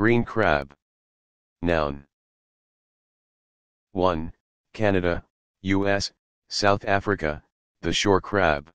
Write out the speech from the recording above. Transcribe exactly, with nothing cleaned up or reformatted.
Green crab. Noun. one. Canada, U S, South Africa, the shore crab.